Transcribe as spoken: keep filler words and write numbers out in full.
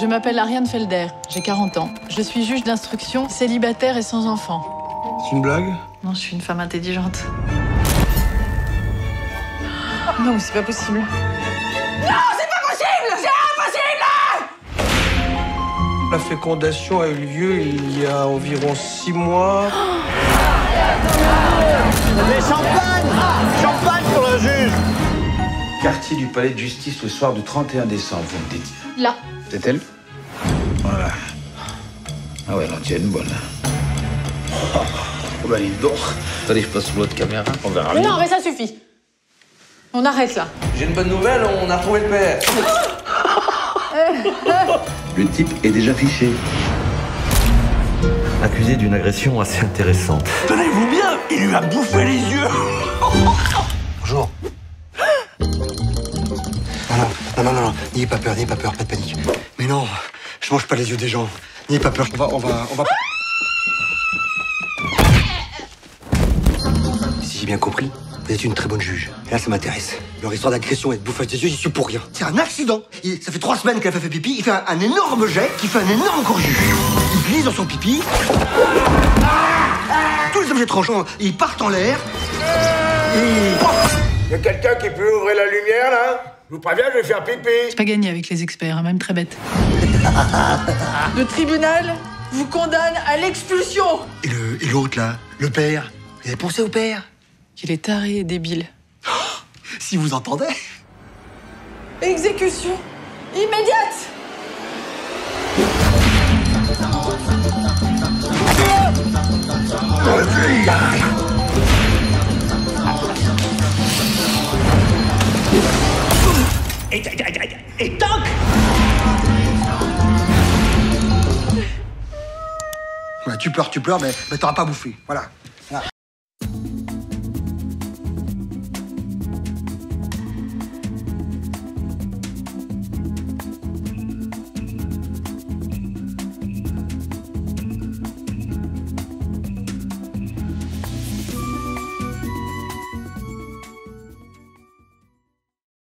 Je m'appelle Ariane Felder, j'ai quarante ans. Je suis juge d'instruction, célibataire et sans enfant. C'est une blague? Non, je suis une femme intelligente. Non, c'est pas possible. Non, c'est pas possible! C'est impossible! La fécondation a eu lieu il y a environ six mois. Mais champagne! Champagne pour le juge! Quartier du palais de justice le soir du trente et un décembre, vous me dites. Là. C'est elle? Voilà. Ah ouais, elle en tient une bonne. Oh, oh bah, dis donc. Attendez, je passe sous l'autre caméra, on verra bien. Mais non, mais ça suffit. On arrête là. J'ai une bonne nouvelle, on a retrouvé le père. Le type est déjà fiché. Accusé d'une agression assez intéressante. Tenez-vous bien, il lui a bouffé les yeux. Bonjour. Non, non, non, non, n'ayez pas peur, n'ayez pas peur, pas de panique. Mais non, je mange pas les yeux des gens. N'ayez pas peur, on va, on va, on va... Si j'ai bien compris, vous êtes une très bonne juge. Et là, ça m'intéresse. Leur histoire d'agression et de bouffage des yeux, j'y suis pour rien. C'est un accident. Il, ça fait trois semaines qu'elle a fait pipi, il fait un, un énorme jet qui fait un énorme corju. Il glisse dans son pipi. Tous les objets tranchants, ils partent en l'air. Et... y a quelqu'un qui peut ouvrir la lumière, là ? Je vous préviens, je vais faire pipi. C'est pas gagné avec les experts, hein, même très bête. Le tribunal vous condamne à l'expulsion. Et le, et l'autre, là, le père, vous avez pensé au père? Qu'il est taré et débile. Oh, si vous entendez. Exécution immédiate. Et, et, et, et donc... Ouais, tu pleures, tu pleures, mais, mais t'auras pas bouffé, voilà.